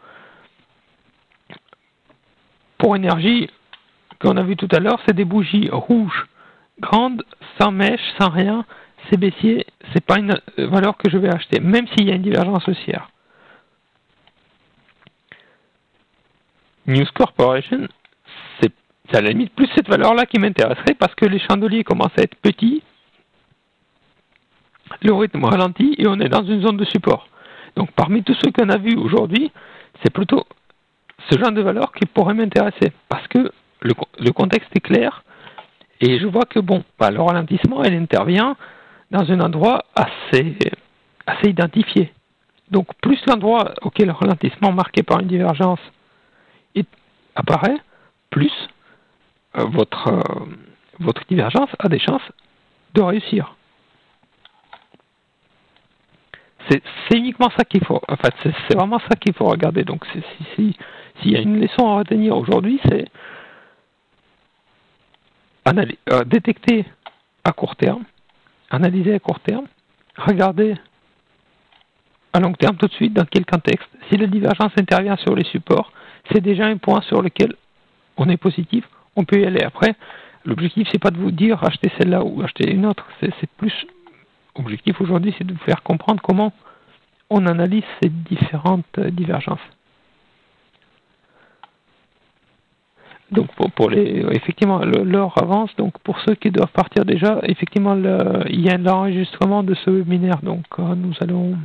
Pour énergie, qu'on a vu tout à l'heure, c'est des bougies rouges, grandes, sans mèche, sans rien. C'est baissier, c'est pas une valeur que je vais acheter, même s'il y a une divergence haussière. News Corporation, c'est à la limite plus cette valeur-là qui m'intéresserait parce que les chandeliers commencent à être petits, le rythme ralentit et on est dans une zone de support. Donc parmi tous ceux qu'on a vus aujourd'hui, c'est plutôt ce genre de valeur qui pourrait m'intéresser parce que le contexte est clair et je vois que bon, bah, le ralentissement il intervient dans un endroit assez identifié. Donc plus l'endroit auquel le ralentissement marqué par une divergence apparaît, plus votre divergence a des chances de réussir. C'est uniquement ça qu'il faut, en fait, c'est vraiment ça qu'il faut regarder. Donc s'il y a une leçon à retenir aujourd'hui, c'est détecter à court terme, analyser à court terme, regarder à long terme tout de suite dans quel contexte. Si la divergence intervient sur les supports, c'est déjà un point sur lequel on est positif, on peut y aller. Après, l'objectif c'est pas de vous dire acheter celle-là ou acheter une autre, c'est plus... L'objectif aujourd'hui, c'est de vous faire comprendre comment on analyse ces différentes divergences. Donc, effectivement, l'or avance. Donc, pour ceux qui doivent partir déjà, effectivement, il y a l'enregistrement de ce webinaire. Donc, nous allons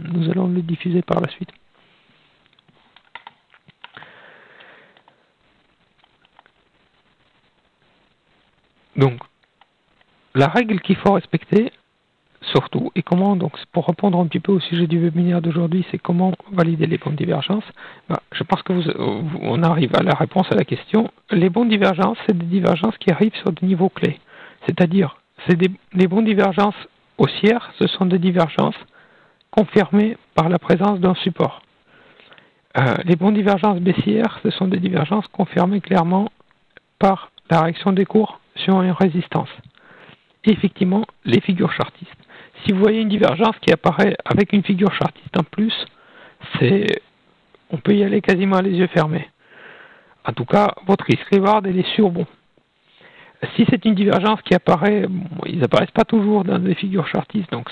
le diffuser par la suite. Donc, la règle qu'il faut respecter, surtout, et comment, donc pour répondre un petit peu au sujet du webinaire d'aujourd'hui, c'est comment valider les bonnes divergences. Ben, je pense que on arrive à la réponse à la question. Les bonnes divergences, c'est des divergences qui arrivent sur des niveaux clés. C'est-à-dire, les bonnes divergences haussières, ce sont des divergences confirmées par la présence d'un support. Les bonnes divergences baissières, ce sont des divergences confirmées clairement par la réaction des cours sur une résistance. Et effectivement, les figures chartistes. Si vous voyez une divergence qui apparaît avec une figure chartiste en plus, on peut y aller quasiment les yeux fermés. En tout cas, votre risk reward est sur bon. Si c'est une divergence qui apparaît, bon, ils n'apparaissent pas toujours dans les figures chartistes, donc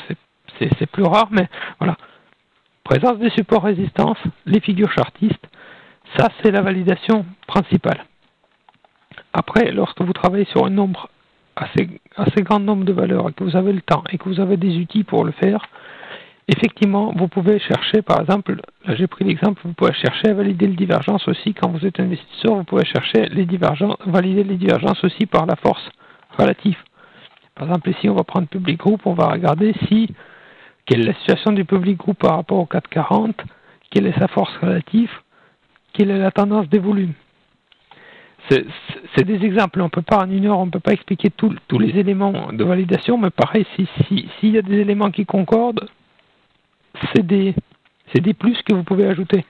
c'est plus rare, mais voilà. Présence des supports résistance, les figures chartistes, ça c'est la validation principale. Après, lorsque vous travaillez sur un nombre assez grand nombre de valeurs et que vous avez le temps et que vous avez des outils pour le faire, effectivement, vous pouvez chercher, par exemple, là j'ai pris l'exemple, vous pouvez chercher à valider les divergences aussi quand vous êtes investisseur, vous pouvez chercher valider les divergences aussi par la force relative. Par exemple, ici on va prendre Public Group, on va regarder quelle est la situation du Public Group par rapport au 440, quelle est sa force relative, quelle est la tendance des volumes. C'est des exemples, on ne peut pas en une heure, on ne peut pas expliquer tous les éléments de validation, mais pareil, s'il y a des éléments qui concordent, c'est des plus que vous pouvez ajouter.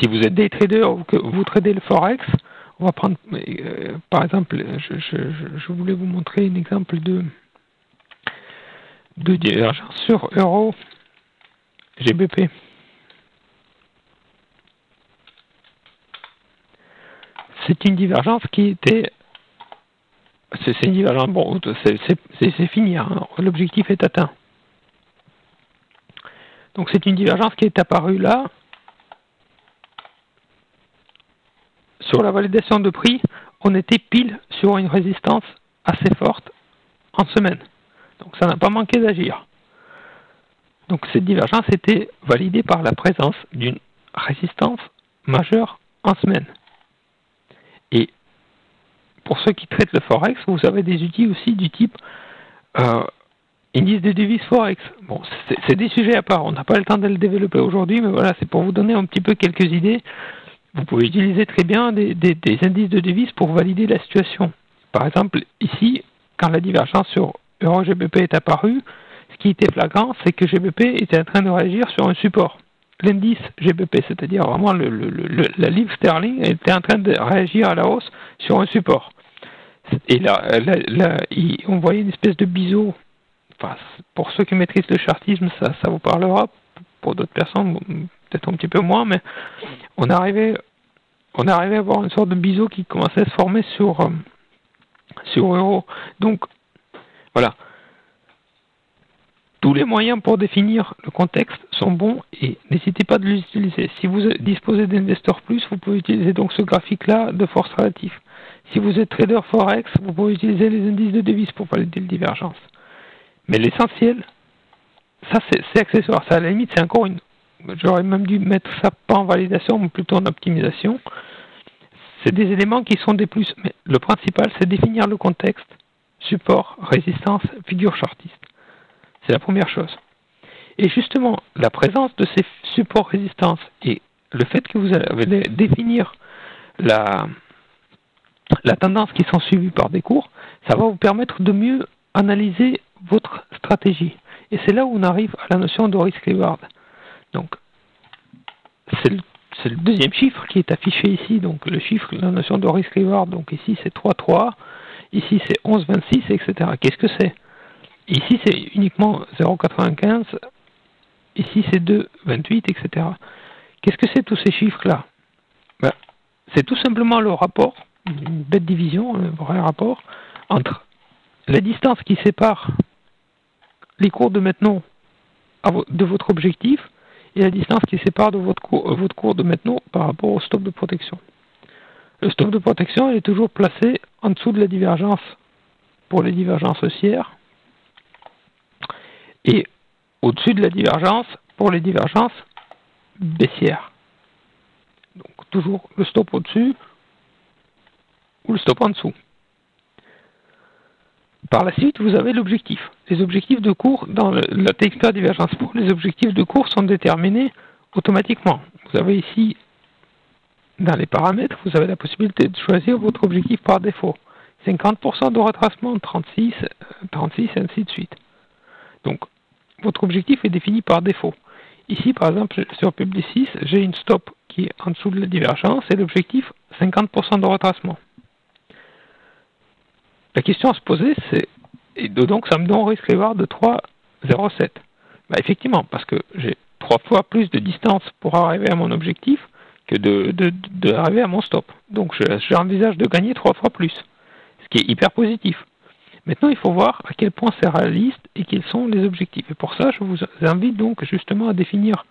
Si vous êtes day trader ou que vous tradez le forex, on va prendre, par exemple, je voulais vous montrer un exemple de divergence sur Euro GBP. C'est une divergence qui était... C'est une divergence... Bon, c'est fini, hein. L'objectif est atteint. Donc c'est une divergence qui est apparue là. Sur la validation de prix, on était pile sur une résistance assez forte en semaine. Donc ça n'a pas manqué d'agir. Donc cette divergence était validée par la présence d'une résistance majeure en semaine. Et pour ceux qui traitent le forex, vous avez des outils aussi du type indice de devise forex. Bon, c'est des sujets à part, on n'a pas le temps de le développer aujourd'hui, mais voilà, c'est pour vous donner un petit peu quelques idées. Vous pouvez utiliser très bien des indices de devise pour valider la situation. Par exemple, ici, quand la divergence sur Euro GBP est apparue, ce qui était flagrant, c'est que GBP était en train de réagir sur un support. L'indice GBP, c'est-à-dire vraiment la livre sterling, était en train de réagir à la hausse sur un support. Et là on voyait une espèce de biseau. Enfin, pour ceux qui maîtrisent le chartisme, ça vous parlera. Pour d'autres personnes, peut-être un petit peu moins, mais on arrivait à avoir une sorte de biseau qui commençait à se former sur Euro. Donc, voilà. Tous les moyens pour définir le contexte sont bons et n'hésitez pas de les utiliser. Si vous disposez d'Investor Plus, vous pouvez utiliser donc ce graphique-là de force relative. Si vous êtes trader forex, vous pouvez utiliser les indices de devise pour valider les divergences. Mais l'essentiel, ça c'est accessoire. Ça à la limite c'est encore j'aurais même dû mettre ça pas en validation, mais plutôt en optimisation. C'est des éléments qui sont des plus, mais le principal, c'est définir le contexte, support, résistance, figure shortiste. C'est la première chose. Et justement, la présence de ces supports résistance et le fait que vous allez définir la tendance qui sont suivies par des cours, ça va vous permettre de mieux analyser votre stratégie. Et c'est là où on arrive à la notion de risk-reward. Donc, c'est le deuxième chiffre qui est affiché ici. Donc, le chiffre, la notion de risk-reward, donc ici c'est 3,3, ici c'est 11,26, etc. Qu'est-ce que c'est? Ici c'est uniquement 0,95, ici c'est 2,28, etc. Qu'est-ce que c'est tous ces chiffres-là? Ben, c'est tout simplement le rapport, une bête division, un vrai rapport, entre la distance qui sépare les cours de maintenant de votre objectif et la distance qui sépare de votre cours de maintenant par rapport au stop de protection. Le stop de protection est toujours placé en dessous de la divergence pour les divergences haussières et au-dessus de la divergence pour les divergences baissières. Donc toujours le stop au-dessus ou le stop en dessous. Par la suite, vous avez l'objectif. Les objectifs de cours dans la T-Expert Divergence Pro, les objectifs de cours sont déterminés automatiquement. Vous avez ici, dans les paramètres, vous avez la possibilité de choisir votre objectif par défaut. 50% de retracement, 36, ainsi de suite. Donc, votre objectif est défini par défaut. Ici, par exemple, sur Publicis, j'ai une stop qui est en dessous de la divergence et l'objectif, 50% de retracement. La question à se poser, c'est, et donc ça me donne un risk-reward de 3,07. Bah effectivement, parce que j'ai 3 fois plus de distance pour arriver à mon objectif que d'arriver à mon stop. Donc j'envisage de gagner 3 fois plus, ce qui est hyper positif. Maintenant, il faut voir à quel point c'est réaliste et quels sont les objectifs. Et pour ça, je vous invite donc justement à définir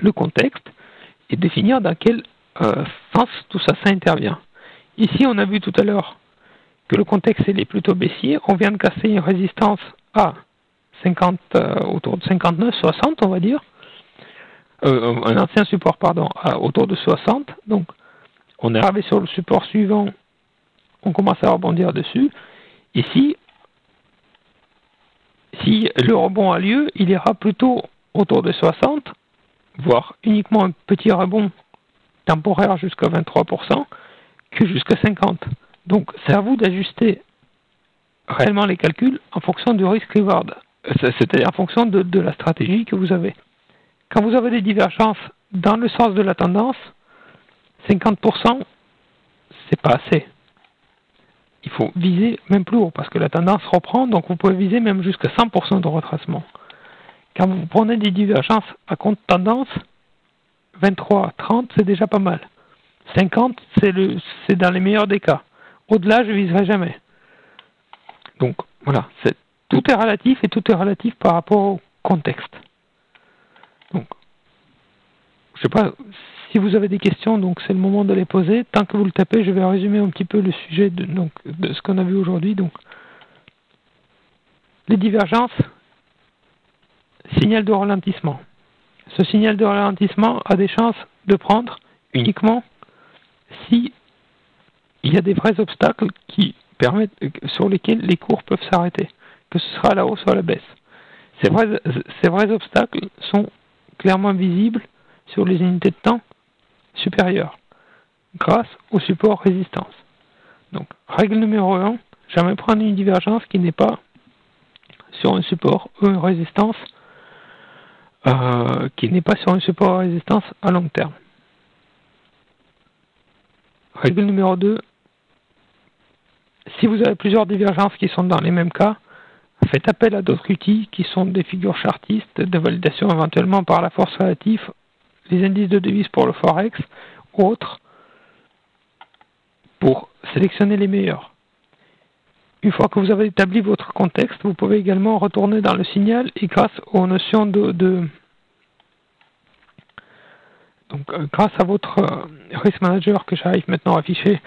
le contexte et définir dans quel sens tout ça, ça intervient. Ici, on a vu tout à l'heure que le contexte est plutôt baissier, on vient de casser une résistance à 50, autour de 59, 60 on va dire, un ancien support pardon, autour de 60, donc on est arrivé sur le support suivant, on commence à rebondir dessus, ici, si le rebond a lieu, il ira plutôt autour de 60, voire uniquement un petit rebond temporaire jusqu'à 23%, que jusqu'à 50%. Donc, c'est à vous d'ajuster réellement les calculs en fonction du risk-reward, c'est-à-dire en fonction de la stratégie que vous avez. Quand vous avez des divergences dans le sens de la tendance, 50%, c'est pas assez. Il faut viser même plus haut, parce que la tendance reprend, donc vous pouvez viser même jusqu'à 100% de retracement. Quand vous prenez des divergences à compte tendance, 23, 30, c'est déjà pas mal. 50, c'est dans les meilleurs des cas. Au-delà, je ne viserai jamais. Donc, voilà, tout est relatif et tout est relatif par rapport au contexte. Donc, je ne sais pas si vous avez des questions, donc c'est le moment de les poser. Tant que vous le tapez, je vais résumer un petit peu le sujet de ce qu'on a vu aujourd'hui. Donc, les divergences, signal de ralentissement. Ce signal de ralentissement a des chances de prendre uniquement si il y a des vrais obstacles qui permettent, sur lesquels les cours peuvent s'arrêter, que ce soit à la hausse ou à la baisse. Ces vrais obstacles sont clairement visibles sur les unités de temps supérieures, grâce au support résistance. Donc, règle numéro 1, jamais prendre une divergence qui n'est pas sur un support ou une résistance, à long terme. Règle numéro 2, si vous avez plusieurs divergences qui sont dans les mêmes cas, faites appel à d'autres outils qui sont des figures chartistes, de validation éventuellement par la force relative, les indices de devises pour le forex, ou autres, pour sélectionner les meilleurs. Une fois que vous avez établi votre contexte, vous pouvez également retourner dans le signal et grâce aux notions donc, grâce à votre risk manager que j'arrive maintenant à afficher,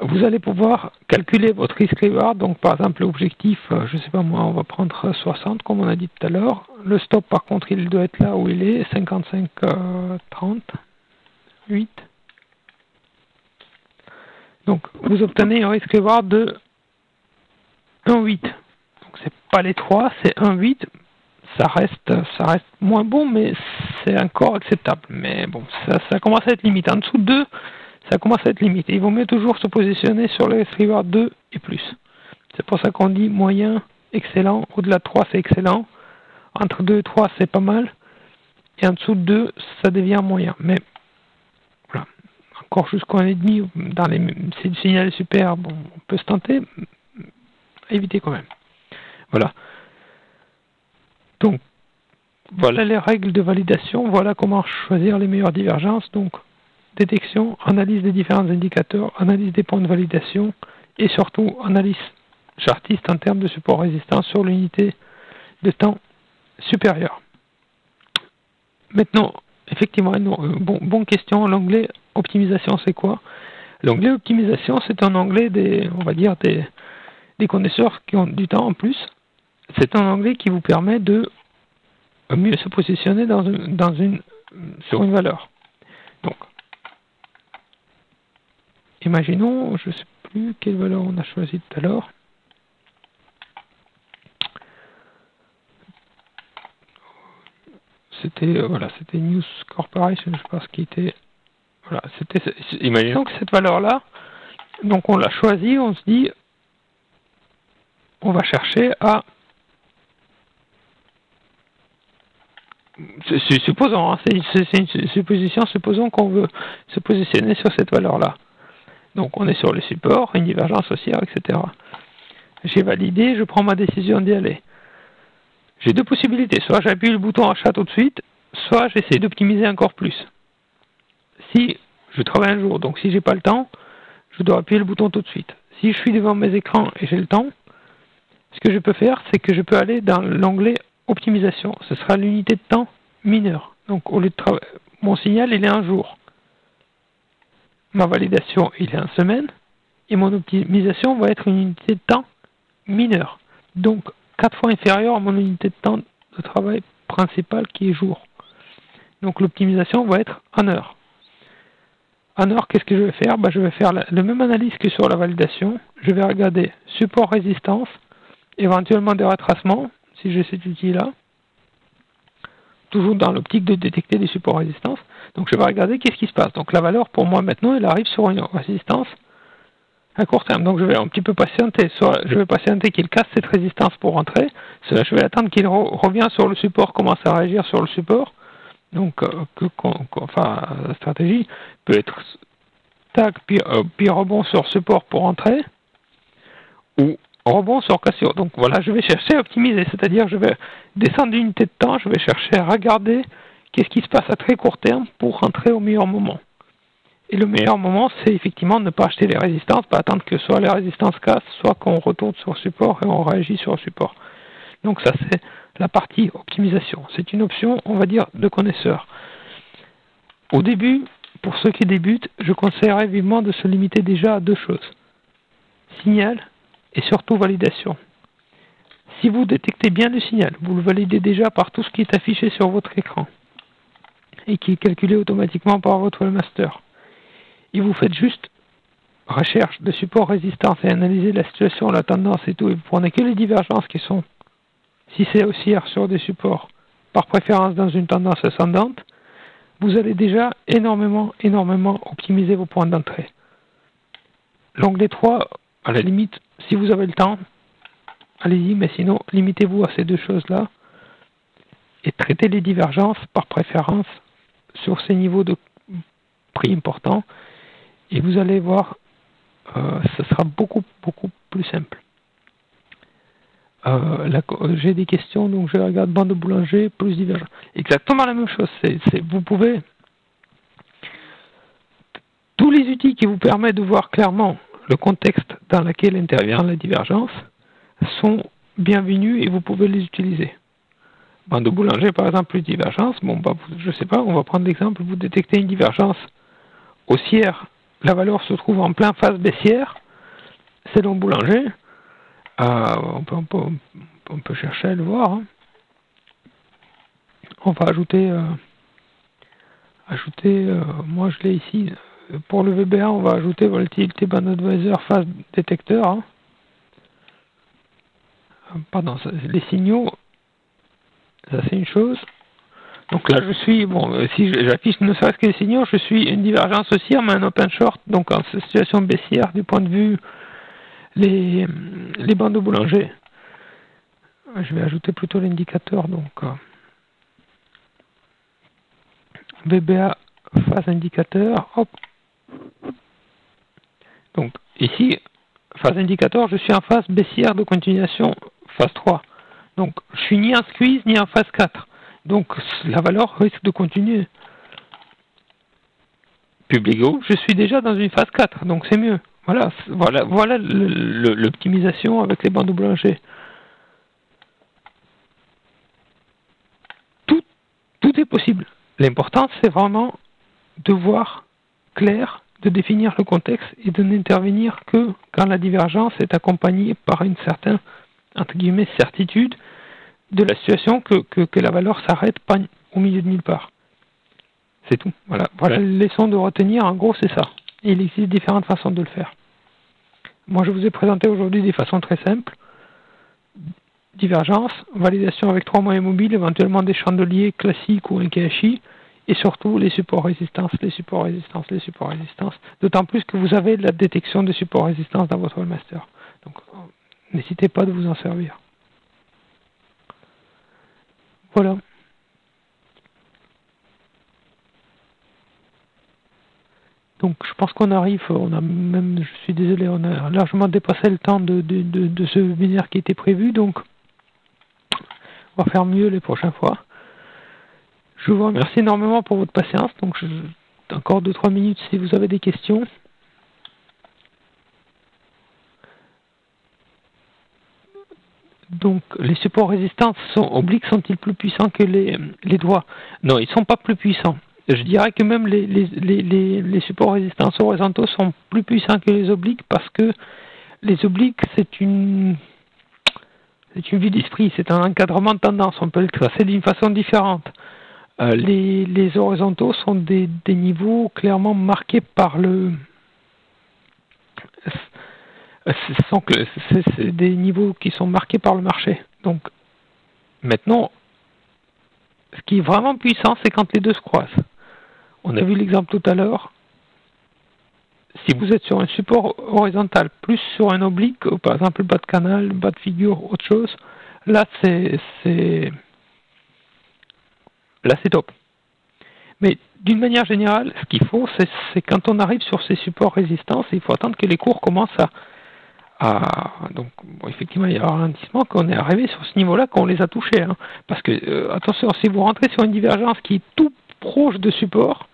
vous allez pouvoir calculer votre risk reward. Donc, par exemple, l'objectif, je ne sais pas moi, on va prendre 60 comme on a dit tout à l'heure. Le stop, par contre, il doit être là où il est, 55, 38. Donc, vous obtenez un risque reward de 1,8. Donc, c'est pas les 3, c'est 1,8. Ça reste moins bon, mais c'est encore acceptable. Mais bon, ça commence à être limité. En dessous de 2, ça commence à être limité. Il vaut mieux toujours se positionner sur le risque reward 2 et plus. C'est pour ça qu'on dit moyen, excellent. Au-delà de 3, c'est excellent. Entre 2 et 3, c'est pas mal. Et en dessous de 2, ça devient moyen. Mais voilà. Encore jusqu'à 1,5, dans les signal super, bon, on peut se tenter. Éviter quand même. Voilà. Donc, voilà les règles de validation. Voilà comment choisir les meilleures divergences. Donc, détection, analyse des différents indicateurs, analyse des points de validation et surtout analyse chartiste en termes de support résistance sur l'unité de temps supérieure. Maintenant, effectivement, bonne question. L'onglet optimisation, c'est quoi? L'onglet optimisation, c'est un onglet des, on va dire, des connaisseurs qui ont du temps en plus. C'est un onglet qui vous permet de mieux se positionner sur une valeur. Donc, imaginons, je ne sais plus quelle valeur on a choisi tout à l'heure. C'était voilà, c'était News Corporation, je pense, qui était. Voilà, c'était. Imaginons que cette valeur-là, donc on l'a choisie, on se dit, on va chercher à. Supposons, hein, c'est une supposition, supposons qu'on veut se positionner sur cette valeur-là. Donc on est sur le support, une divergence haussière, etc. J'ai validé, je prends ma décision d'y aller. J'ai deux possibilités, soit j'appuie le bouton achat tout de suite, soit j'essaie d'optimiser encore plus. Si je travaille un jour, donc si j'ai pas le temps, je dois appuyer le bouton tout de suite. Si je suis devant mes écrans et j'ai le temps, ce que je peux faire, c'est que je peux aller dans l'onglet optimisation, ce sera l'unité de temps mineure. Donc au lieu de mon signal, il est un jour. Ma validation, il est en semaine. Et mon optimisation va être une unité de temps mineure. Donc 4 fois inférieure à mon unité de temps de travail principale qui est jour. Donc l'optimisation va être en heure. En heure, qu'est-ce que je vais faire? Bah, je vais faire la même analyse que sur la validation. Je vais regarder support, résistance, éventuellement des retracements, si j'ai cet outil-là, toujours dans l'optique de détecter des supports résistance. Donc je vais regarder qu'est-ce qui se passe. Donc la valeur pour moi maintenant, elle arrive sur une résistance à court terme. Donc je vais un petit peu patienter. Soit je vais patienter qu'il casse cette résistance pour rentrer, soit je vais attendre qu'il revienne sur le support, commence à réagir sur le support. Donc la stratégie peut être tac, puis rebond sur support pour rentrer, ou rebond sur cassure. Donc voilà, je vais chercher à optimiser, c'est-à-dire je vais descendre d'unité de temps, je vais chercher à regarder qu'est-ce qui se passe à très court terme pour rentrer au meilleur moment. Et le meilleur moment, c'est effectivement ne pas acheter les résistances, pas attendre que soit les résistances cassent, soit qu'on retourne sur support et on réagit sur support. Donc ça, c'est la partie optimisation. C'est une option, on va dire, de connaisseur. Au début, pour ceux qui débutent, je conseillerais vivement de se limiter déjà à deux choses. Signal et surtout validation. Si vous détectez bien le signal, vous le validez déjà par tout ce qui est affiché sur votre écran et qui est calculé automatiquement par votre WalMaster. Et vous faites juste recherche de support résistance et analysez la situation, la tendance et tout, et vous prenez que les divergences qui sont, si c'est haussière sur des supports, par préférence dans une tendance ascendante, vous allez déjà énormément optimiser vos points d'entrée. L'onglet 3, à la limite, si vous avez le temps, allez-y, mais sinon, limitez-vous à ces deux choses-là et traitez les divergences par préférence sur ces niveaux de prix importants et vous allez voir, ce sera beaucoup plus simple. J'ai des questions, donc je regarde bande de boulanger plus divergence. Exactement la même chose, vous pouvez... Tous les outils qui vous permettent de voir clairement le contexte dans lequel intervient la divergence sont bienvenus et vous pouvez les utiliser. Bande de boulanger, par exemple, plus divergence, bon, bah, je ne sais pas, on va prendre l'exemple, vous détectez une divergence haussière, la valeur se trouve en plein phase baissière, selon boulanger, on peut chercher à le voir, hein. on va ajouter, moi je l'ai ici, pour le VBA on va ajouter Volatility Band Advisor Phase Détecteur, hein. Pardon, les signaux, ça c'est une chose. Donc là je suis, bon, si j'affiche ne serait-ce que les signaux, je suis une divergence haussière mais un open short, donc en situation baissière du point de vue les bandes de boulanger. Je vais ajouter plutôt l'indicateur, donc VBA phase indicateur, hop. Donc ici, phase indicateur, je suis en phase baissière de continuation, phase 3. Donc je suis ni en squeeze ni en phase 4. Donc la valeur risque de continuer. Publigo, je suis déjà dans une phase 4, donc c'est mieux. Voilà, voilà l'optimisation avec les bandes boulangers. Tout est possible. L'important, c'est vraiment de voir clair, de définir le contexte et de n'intervenir que quand la divergence est accompagnée par une certaine, entre guillemets, certitude de la situation que la valeur s'arrête pas au milieu de nulle part. C'est tout. Voilà la leçon de retenir. En gros, c'est ça. Et il existe différentes façons de le faire. Moi, je vous ai présenté aujourd'hui des façons très simples. Divergence, validation avec trois moyens mobiles, éventuellement des chandeliers classiques ou un Kihashi, et surtout les supports-résistances, les supports-résistances, les supports-résistances, d'autant plus que vous avez la détection des supports-résistances dans votre WalMaster. Donc, n'hésitez pas de vous en servir. Voilà. Donc, je pense qu'on arrive, on a même, je suis désolé, on a largement dépassé le temps de ce webinaire qui était prévu, donc on va faire mieux les prochaines fois. Je vous remercie énormément pour votre patience, donc encore 2-3 minutes si vous avez des questions. Donc, les supports résistants obliques sont-ils plus puissants que les doigts? Non, ils ne sont pas plus puissants. Je dirais que même les supports résistance horizontaux sont plus puissants que les obliques parce que les obliques, c'est une vue d'esprit, c'est un encadrement de tendance, on peut le classer d'une façon différente. Les horizontaux sont des niveaux clairement marqués par le... C'est des niveaux qui sont marqués par le marché. Donc, maintenant, ce qui est vraiment puissant, c'est quand les deux se croisent. On a vu l'exemple tout à l'heure. Si vous êtes sur un support horizontal, plus sur un oblique, par exemple bas de canal, bas de figure, autre chose, là c'est top. Mais d'une manière générale, ce qu'il faut, c'est quand on arrive sur ces supports résistance, il faut attendre que les cours commencent donc bon, effectivement il y a un ralentissement qu'on est arrivé sur ce niveau-là, qu'on les a touchés, hein, parce que attention, si vous rentrez sur une divergence qui est tout proche de support,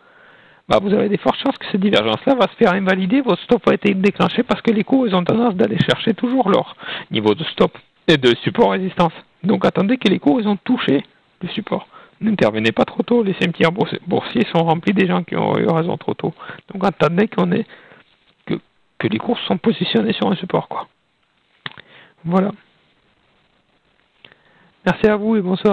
bah, vous avez des fortes chances que cette divergence-là va se faire invalider, votre stop a été déclenché parce que les cours ils ont tendance d'aller chercher toujours leur niveau de stop et de support-résistance. Donc attendez que les cours ils ont touché le support. N'intervenez pas trop tôt, les cimetières boursiers sont remplis des gens qui ont eu raison trop tôt. Donc attendez que les cours sont positionnés sur un support, quoi. Voilà. Merci à vous et bonsoir.